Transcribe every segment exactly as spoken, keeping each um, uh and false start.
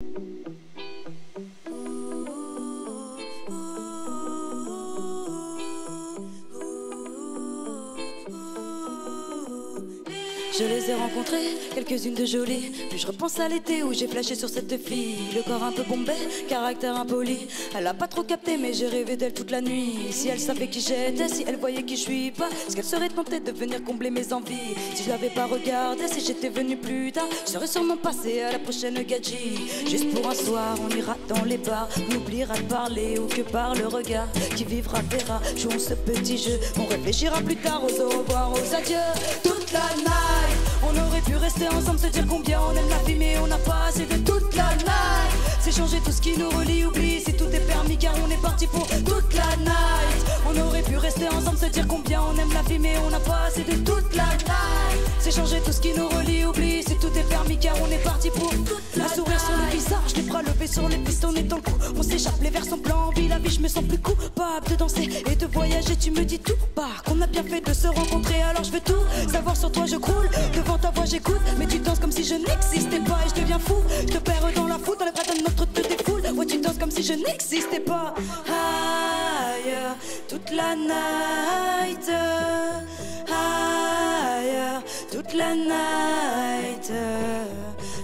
Je les ai rencontrées, quelques-unes de jolies. Puis je repense à l'été où j'ai flashé sur cette fille. Le corps un peu bombé, caractère impoli. Elle a pas trop capté mais j'ai rêvé d'elle toute la nuit. Si elle savait qui j'étais, si elle voyait qui je suis pas, est-ce qu'elle serait tentée de venir combler mes envies? Si je l'avais pas regardée, si j'étais venue plus tard, je serais sûrement passée à la prochaine gadji. Juste pour un soir, on ira dans les bars, on oubliera de parler ou que par le regard. Qui vivra verra, jouons ce petit jeu. On réfléchira plus tard aux au revoir, aux adieux. Toute la night, on aurait pu rester ensemble, se dire combien on aime la vie, mais on n'a pas assez de toute la night. C'est changer tout ce qui nous relie, oublie si tout est permis, car on est parti pour toute la night. On aurait pu rester ensemble, se dire combien on aime la vie, mais on n'a pas assez de toute la night. C'est changer tout ce qui nous relie, oublie si tout est permis, car on est parti pour toute la night. Un sourire sur le visage, les bras levés sur les pistes, on est dans le coup. On s'échappe, les vers sont blancs, vie la vie, je me sens plus coupable de danser et de voyager. Tu me dis tout par qu'on a bien fait de se rencontrer, alors je veux tout savoir sur toi, je croule. Devant ta voix j'écoute, mais tu danses comme si je n'existais pas et je deviens fou. Je te perds dans la foule, dans les bras de notre te défoule. Ouais, tu danses comme si je n'existais pas. Aïe, toute la night. Aïe, toute la night.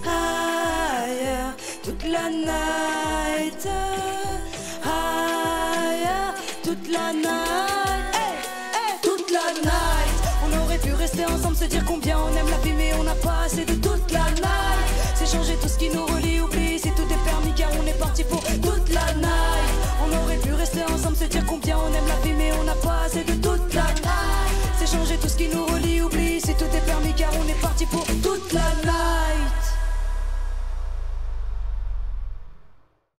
Aïe, toute la night. Aïe, toute la night. Rester ensemble, se dire combien on aime la vie, mais on n'a pas assez de toute la night. C'est changer tout ce qui nous relie.